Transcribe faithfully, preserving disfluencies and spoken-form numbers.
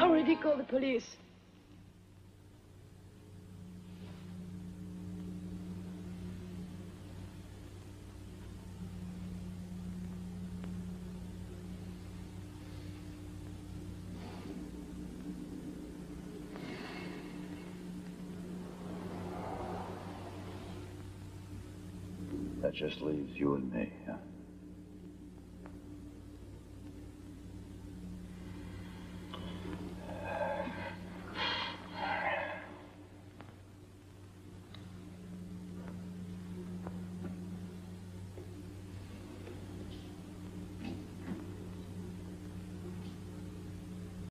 I already called the police. That just leaves you and me, huh?